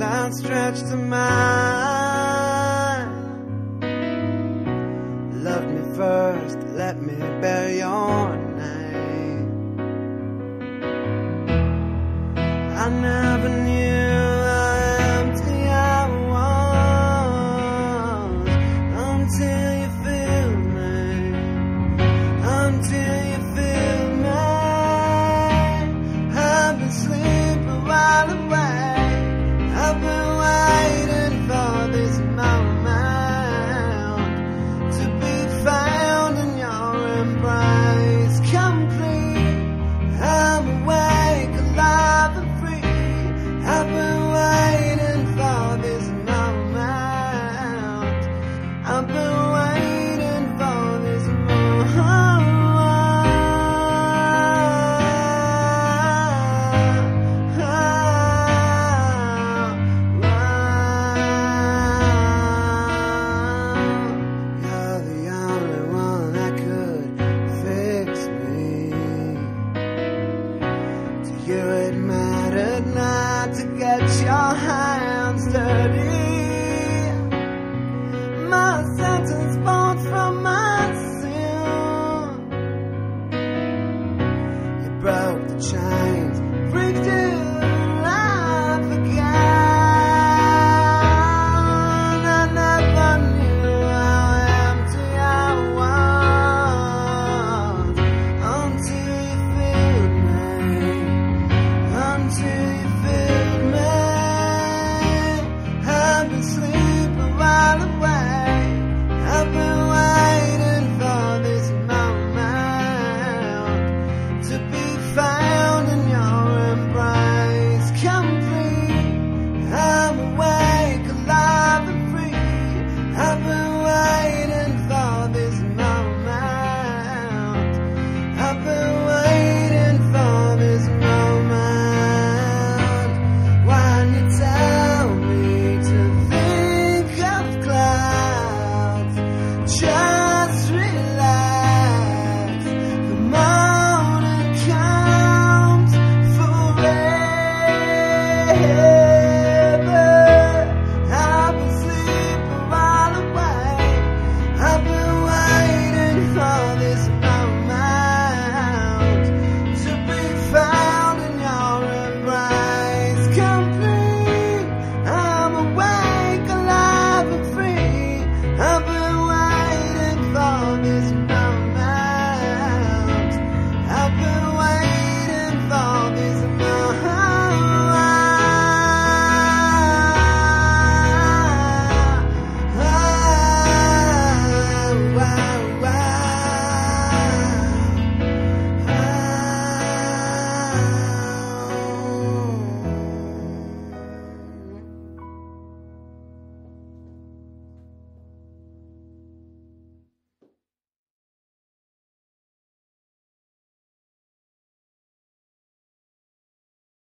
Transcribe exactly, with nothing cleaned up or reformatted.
arms outstretched to mine.